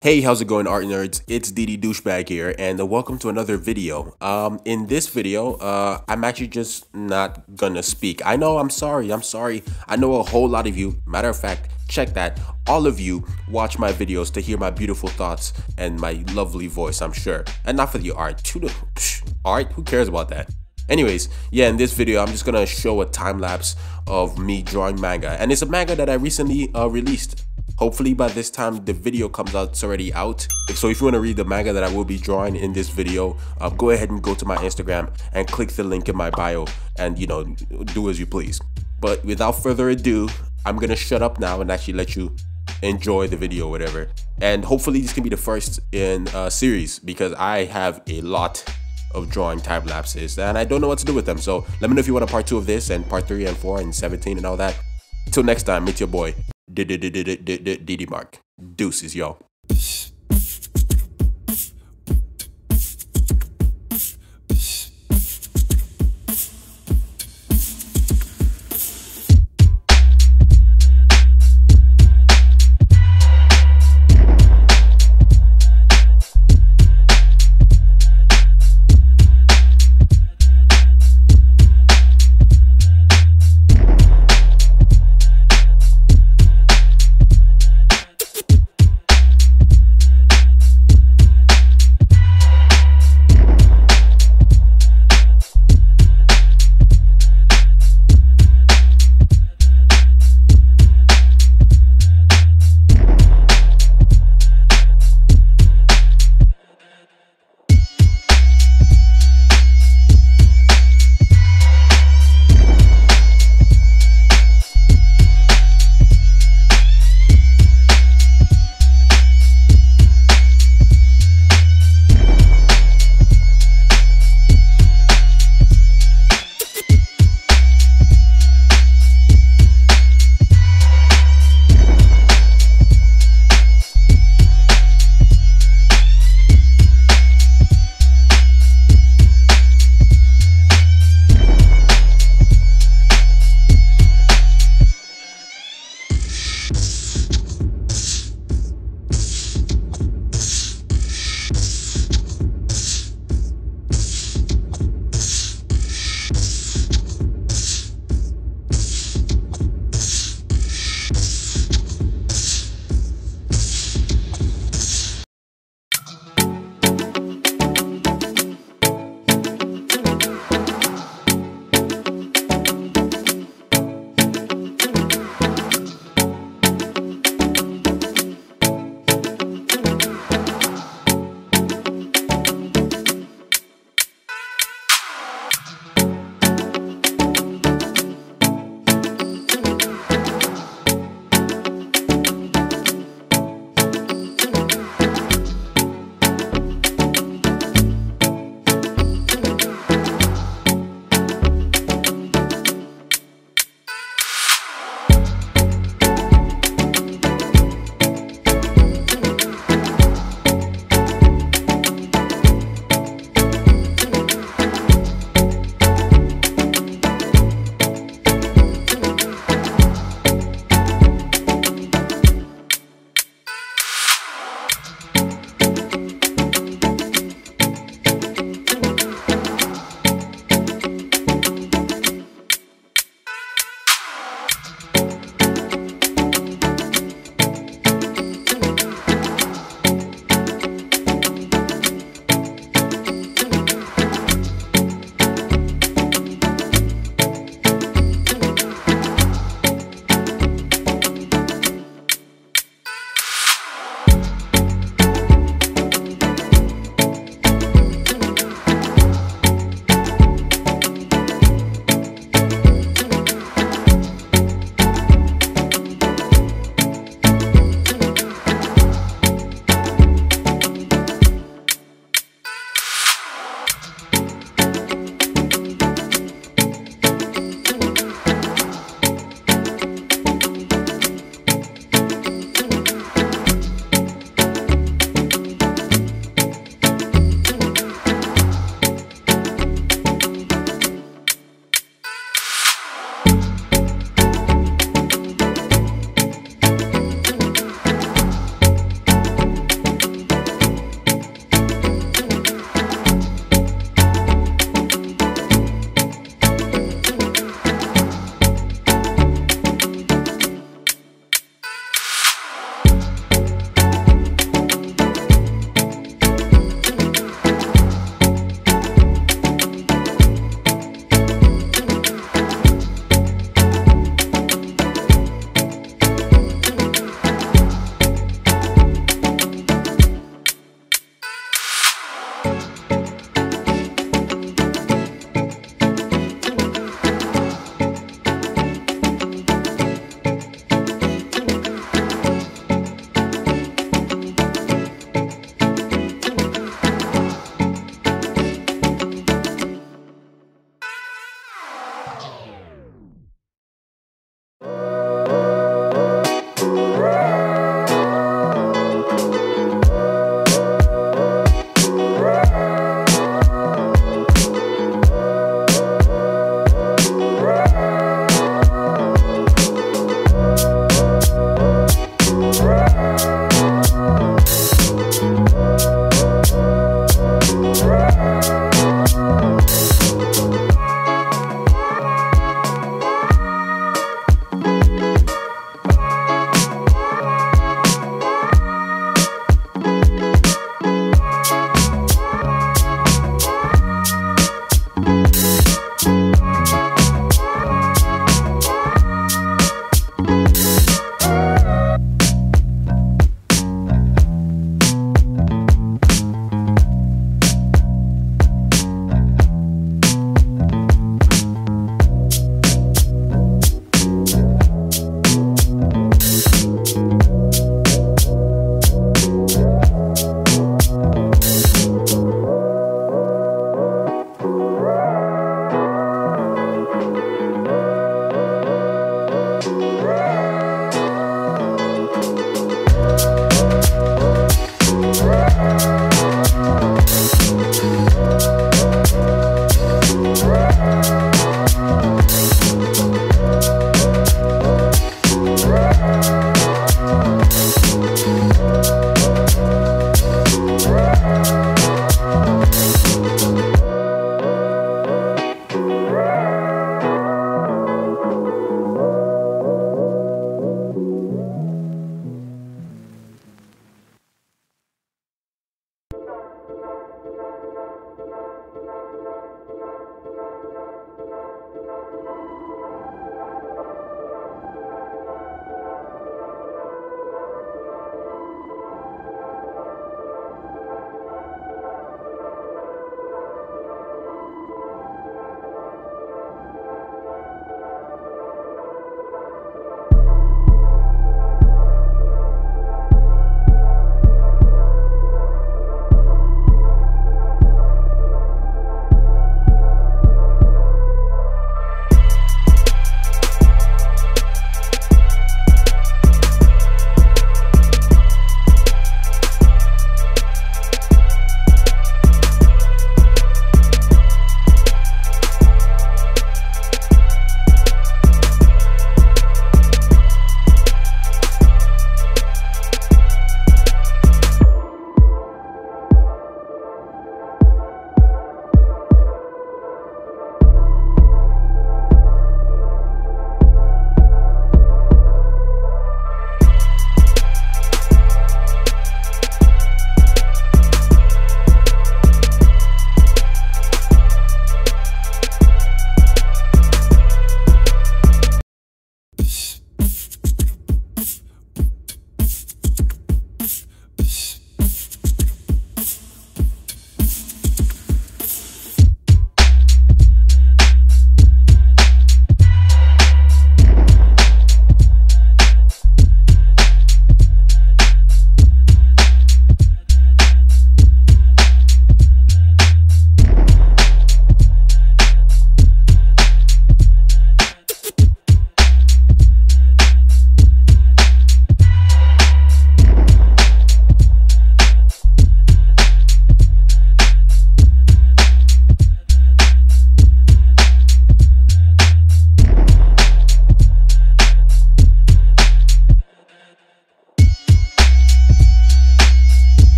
Hey, how's it going, art nerds? It's DD Douchebag here, and welcome to another video. In this video, I'm actually just not gonna speak. I know, I'm sorry. I know a whole lot of you, matter of fact, check that, all of you watch my videos to hear my beautiful thoughts and my lovely voice, I'm sure. And not for the art. Art? Who cares about that? Anyways, yeah, in this video, I'm just gonna show a time lapse of me drawing manga. And it's a manga that I recently released. Hopefully by this time the video comes out, it's already out. So if you want to read the manga that I will be drawing in this video, go ahead and go to my Instagram and click the link in my bio and, you know, do as you please. But without further ado, I'm going to shut up now and actually let you enjoy the video or whatever. And hopefully this can be the first in a series because I have a lot of drawing time lapses and I don't know what to do with them. So let me know if you want a part 2 of this and part 3 and 4 and 17 and all that. Till next time, it's your boy. DD Markk. Deuces, y'all.